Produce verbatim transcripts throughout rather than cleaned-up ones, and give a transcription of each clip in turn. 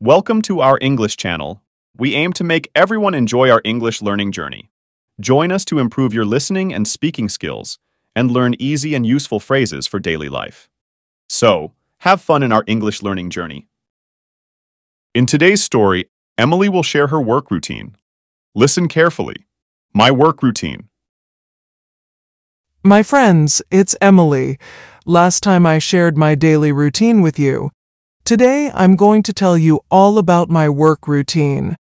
Welcome to our English channel. We aim to make everyone enjoy our English learning journey. Join us to improve your listening and speaking skills and learn easy and useful phrases for daily life. So, have fun in our English learning journey. In today's story, Emily will share her work routine. Listen carefully. My work routine. My friends, it's Emily. Last time I shared my daily routine with you. Today, I'm going to tell you all about my work routine.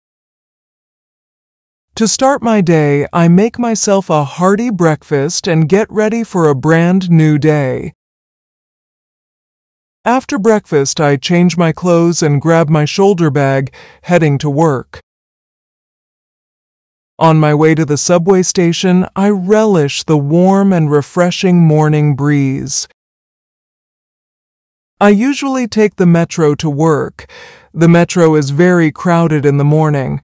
To start my day, I make myself a hearty breakfast and get ready for a brand new day. After breakfast, I change my clothes and grab my shoulder bag, heading to work. On my way to the subway station, I relish the warm and refreshing morning breeze. I usually take the metro to work. The metro is very crowded in the morning.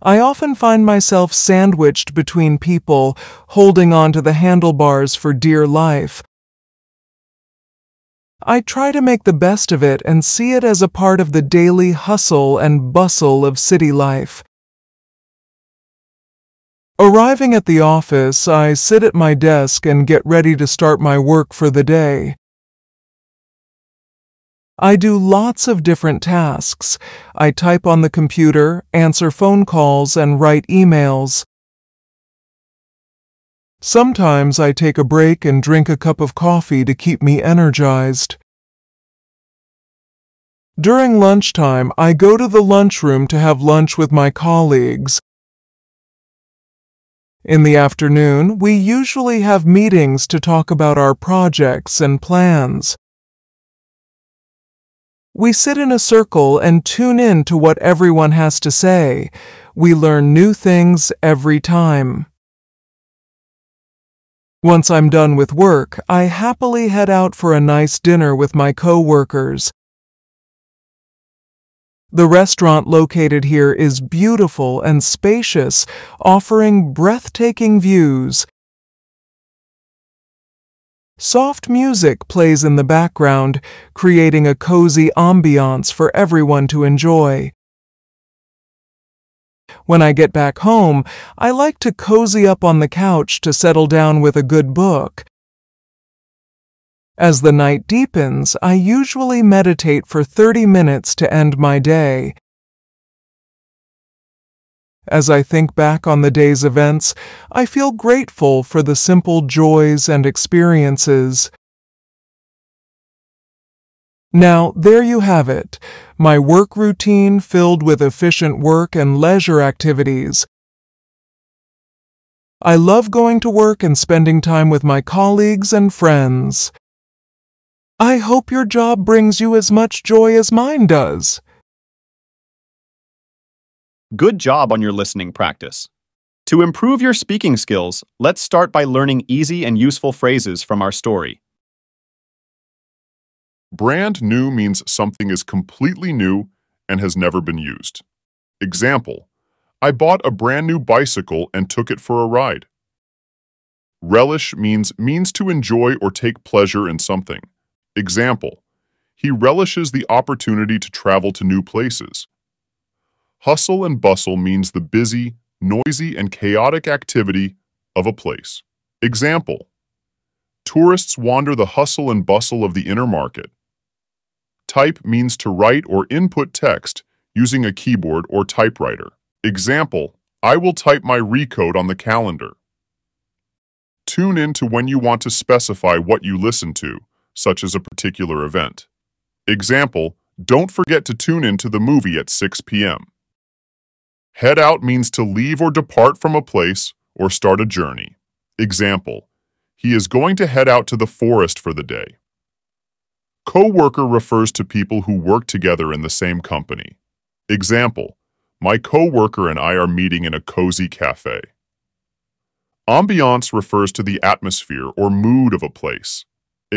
I often find myself sandwiched between people, holding on to the handlebars for dear life. I try to make the best of it and see it as a part of the daily hustle and bustle of city life. Arriving at the office, I sit at my desk and get ready to start my work for the day. I do lots of different tasks. I type on the computer, answer phone calls, and write emails. Sometimes I take a break and drink a cup of coffee to keep me energized. During lunchtime, I go to the lunchroom to have lunch with my colleagues. In the afternoon, we usually have meetings to talk about our projects and plans. We sit in a circle and tune in to what everyone has to say. We learn new things every time. Once I'm done with work, I happily head out for a nice dinner with my co-workers. The restaurant located here is beautiful and spacious, offering breathtaking views. Soft music plays in the background, creating a cozy ambiance for everyone to enjoy. When I get back home, I like to cozy up on the couch to settle down with a good book. As the night deepens, I usually meditate for thirty minutes to end my day. As I think back on the day's events, I feel grateful for the simple joys and experiences. Now, there you have it, my work routine filled with efficient work and leisure activities. I love going to work and spending time with my colleagues and friends. I hope your job brings you as much joy as mine does. Good job on your listening practice. To improve your speaking skills, let's start by learning easy and useful phrases from our story. Brand new means something is completely new and has never been used. Example: I bought a brand new bicycle and took it for a ride. Relish means means to enjoy or take pleasure in something. Example: he relishes the opportunity to travel to new places. Hustle and bustle means the busy, noisy, and chaotic activity of a place. Example: tourists wander the hustle and bustle of the inner market. Type means to write or input text using a keyboard or typewriter. Example: I will type my recode on the calendar. Tune in to when you want to specify what you listen to, such as a particular event. Example: don't forget to tune in to the movie at six p m Head out means to leave or depart from a place or start a journey. Example: he is going to head out to the forest for the day. Co-worker refers to people who work together in the same company. Example: my co-worker and I are meeting in a cozy cafe. Ambiance refers to the atmosphere or mood of a place.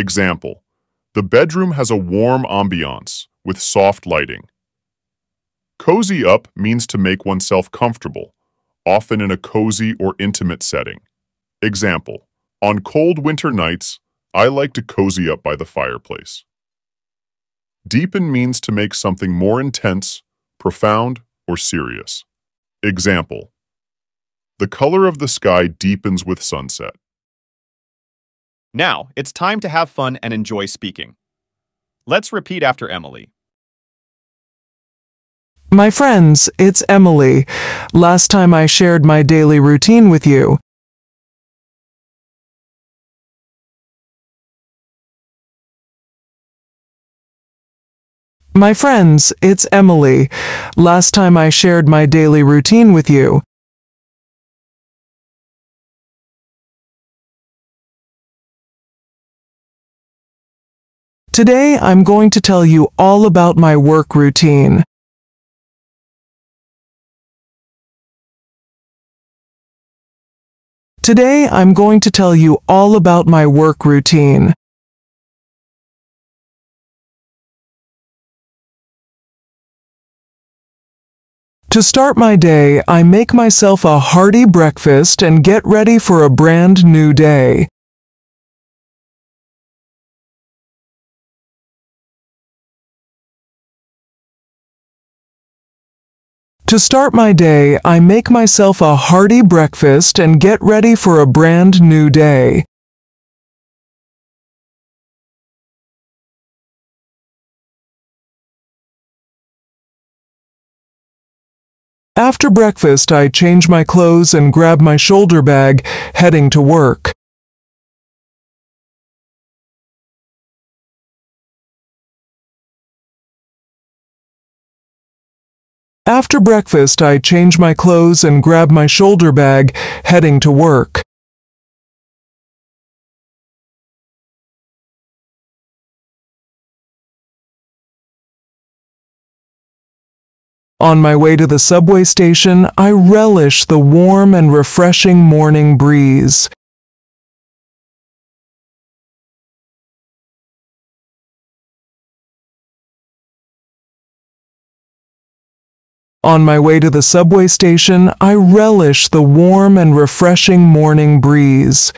Example: the bedroom has a warm ambiance with soft lighting. Cozy up means to make oneself comfortable, often in a cozy or intimate setting. Example: on cold winter nights, I like to cozy up by the fireplace. Deepen means to make something more intense, profound, or serious. Example: the color of the sky deepens with sunset. Now, it's time to have fun and enjoy speaking. Let's repeat after Emily. My friends, it's Emily. Last time I shared my daily routine with you. My friends, it's Emily. Last time I shared my daily routine with you. Today, I'm going to tell you all about my work routine. Today, I'm going to tell you all about my work routine. To start my day, I make myself a hearty breakfast and get ready for a brand new day. To start my day, I make myself a hearty breakfast and get ready for a brand new day. After breakfast, I change my clothes and grab my shoulder bag, heading to work. After breakfast, I change my clothes and grab my shoulder bag, heading to work. On my way to the subway station, I relish the warm and refreshing morning breeze. On my way to the subway station, I relish the warm and refreshing morning breeze.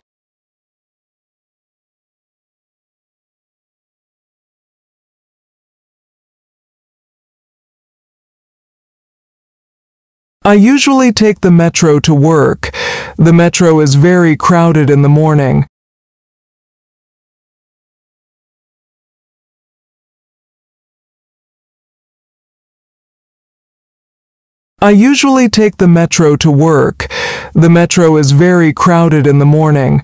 I usually take the metro to work. The metro is very crowded in the morning. I usually take the metro to work. The metro is very crowded in the morning.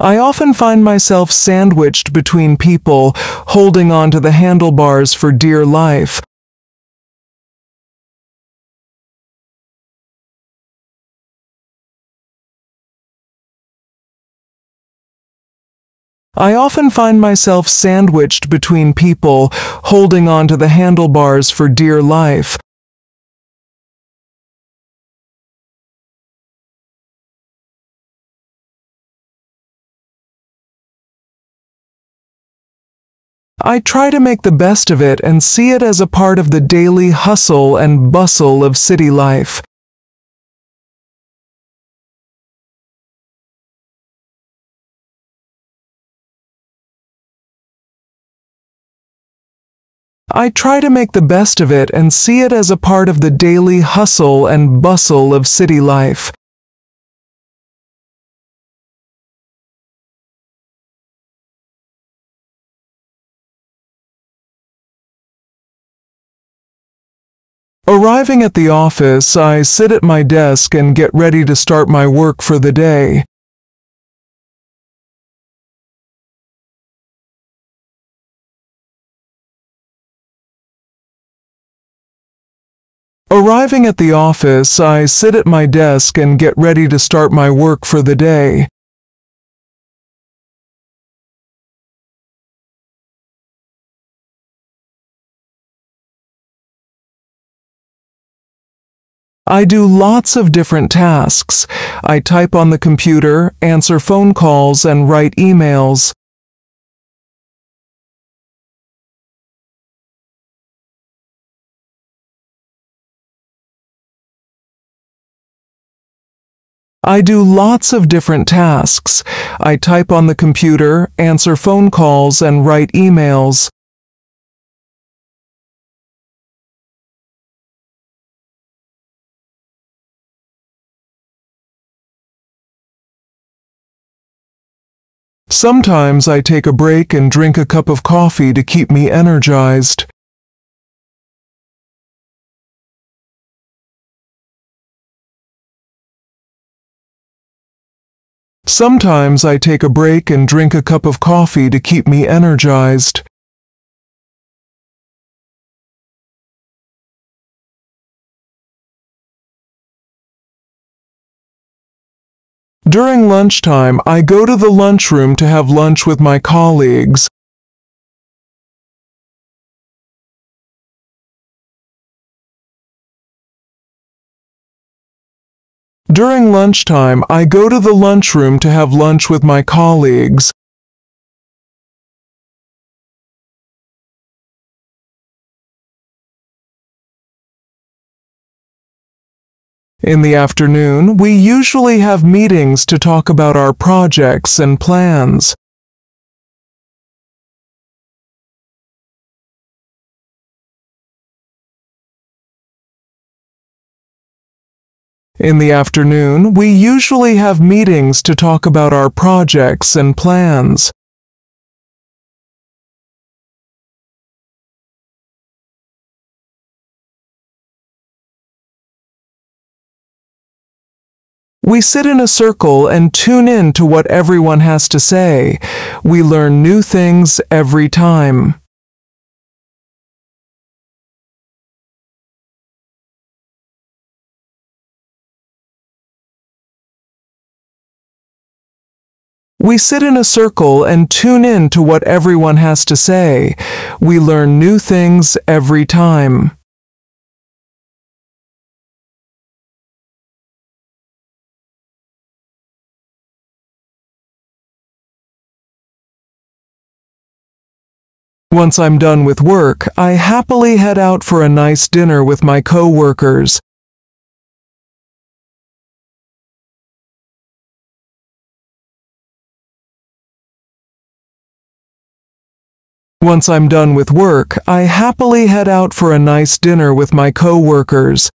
I often find myself sandwiched between people, holding on to the handlebars for dear life. I often find myself sandwiched between people, holding on to the handlebars for dear life. I try to make the best of it and see it as a part of the daily hustle and bustle of city life. I try to make the best of it and see it as a part of the daily hustle and bustle of city life. Arriving at the office, I sit at my desk and get ready to start my work for the day. Arriving at the office, I sit at my desk and get ready to start my work for the day. I do lots of different tasks. I type on the computer, answer phone calls, and write emails. I do lots of different tasks. I type on the computer, answer phone calls, and write emails. Sometimes I take a break and drink a cup of coffee to keep me energized. Sometimes I take a break and drink a cup of coffee to keep me energized. During lunchtime, I go to the lunchroom to have lunch with my colleagues. During lunchtime, I go to the lunchroom to have lunch with my colleagues. In the afternoon, we usually have meetings to talk about our projects and plans. In the afternoon, we usually have meetings to talk about our projects and plans. We sit in a circle and tune in to what everyone has to say. We learn new things every time. We sit in a circle and tune in to what everyone has to say. We learn new things every time. Once I'm done with work, I happily head out for a nice dinner with my coworkers. Once I'm done with work, I happily head out for a nice dinner with my coworkers.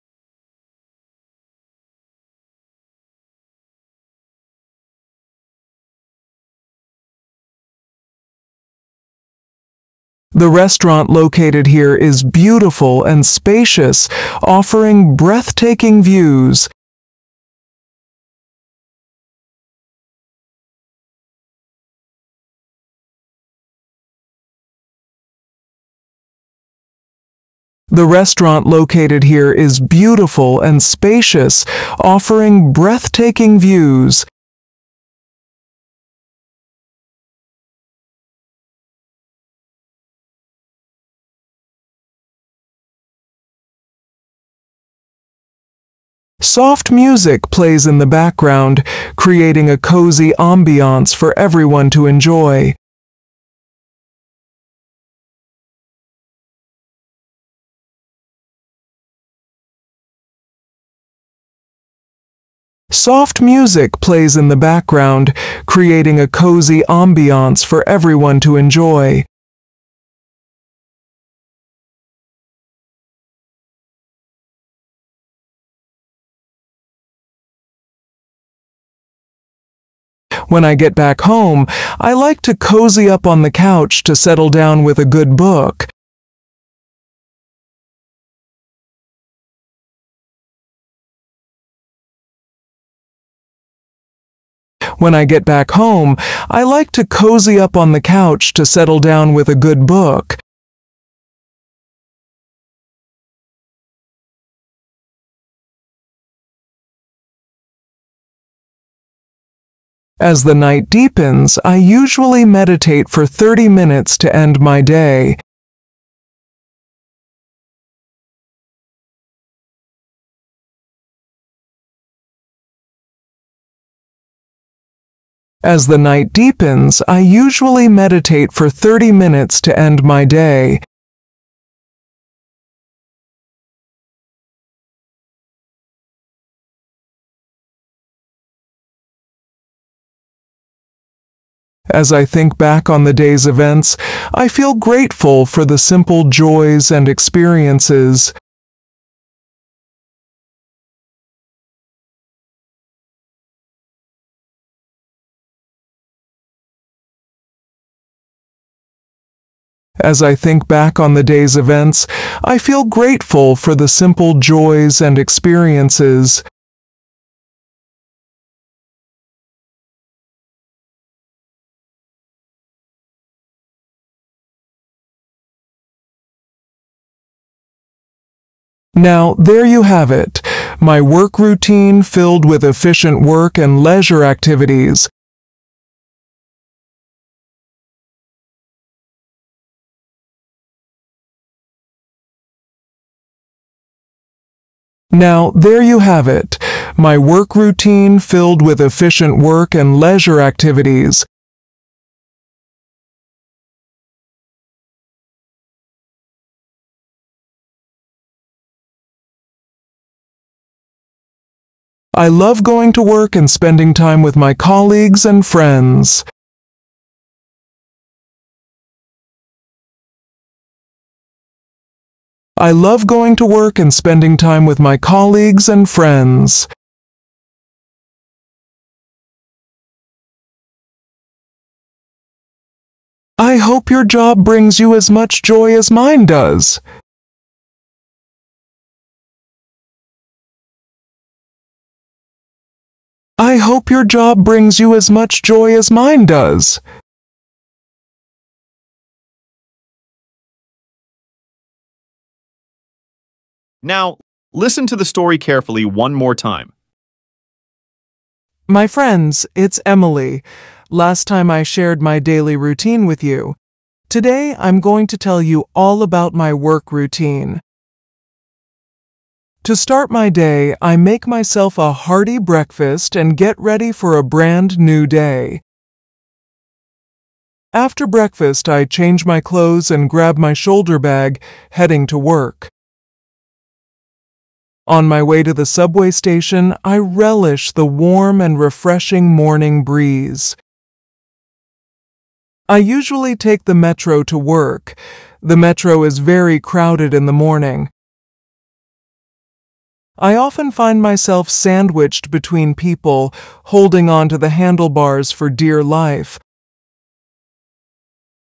The restaurant located here is beautiful and spacious, offering breathtaking views. The restaurant located here is beautiful and spacious, offering breathtaking views. Soft music plays in the background, creating a cozy ambiance for everyone to enjoy. Soft music plays in the background, creating a cozy ambiance for everyone to enjoy. When I get back home, I like to cozy up on the couch to settle down with a good book. When I get back home, I like to cozy up on the couch to settle down with a good book. As the night deepens, I usually meditate for thirty minutes to end my day. As the night deepens, I usually meditate for thirty minutes to end my day. As I think back on the day's events, I feel grateful for the simple joys and experiences. As I think back on the day's events, I feel grateful for the simple joys and experiences. Now, there you have it, my work routine filled with efficient work and leisure activities. Now, there you have it, my work routine filled with efficient work and leisure activities. I love going to work and spending time with my colleagues and friends. I love going to work and spending time with my colleagues and friends. I hope your job brings you as much joy as mine does. I hope your job brings you as much joy as mine does. Now, listen to the story carefully one more time. My friends, it's Emily. Last time I shared my daily routine with you. Today, I'm going to tell you all about my work routine. To start my day, I make myself a hearty breakfast and get ready for a brand new day. After breakfast, I change my clothes and grab my shoulder bag, heading to work. On my way to the subway station, I relish the warm and refreshing morning breeze. I usually take the metro to work. The metro is very crowded in the morning. I often find myself sandwiched between people, holding on to the handlebars for dear life.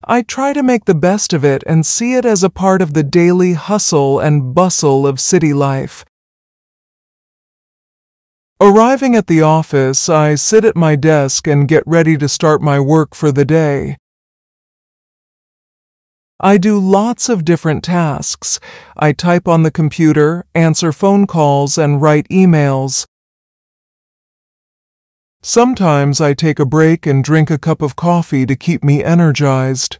I try to make the best of it and see it as a part of the daily hustle and bustle of city life. Arriving at the office, I sit at my desk and get ready to start my work for the day. I do lots of different tasks. I type on the computer, answer phone calls, and write emails. Sometimes I take a break and drink a cup of coffee to keep me energized.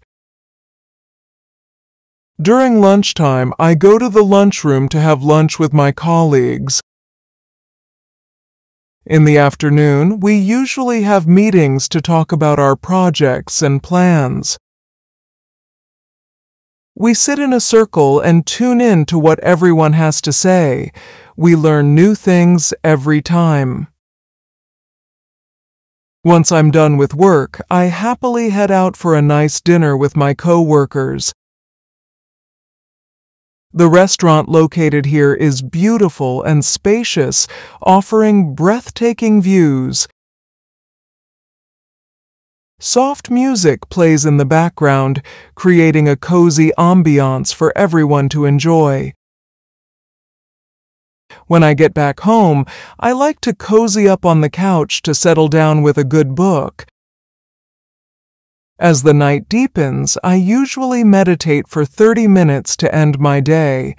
During lunchtime, I go to the lunchroom to have lunch with my colleagues. In the afternoon, we usually have meetings to talk about our projects and plans. We sit in a circle and tune in to what everyone has to say. We learn new things every time. Once I'm done with work, I happily head out for a nice dinner with my co-workers. The restaurant located here is beautiful and spacious, offering breathtaking views. Soft music plays in the background, creating a cozy ambiance for everyone to enjoy. When I get back home, I like to cozy up on the couch to settle down with a good book. As the night deepens, I usually meditate for thirty minutes to end my day.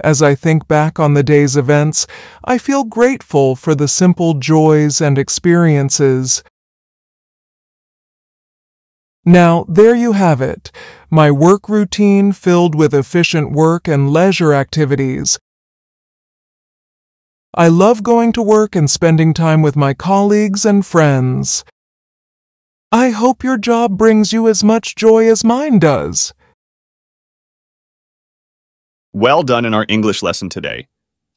As I think back on the day's events, I feel grateful for the simple joys and experiences. Now, there you have it, my work routine filled with efficient work and leisure activities. I love going to work and spending time with my colleagues and friends. I hope your job brings you as much joy as mine does. Well done in our English lesson today.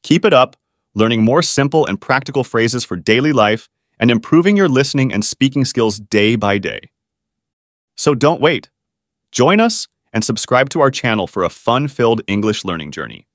Keep it up, learning more simple and practical phrases for daily life and improving your listening and speaking skills day by day. So don't wait. Join us and subscribe to our channel for a fun-filled English learning journey.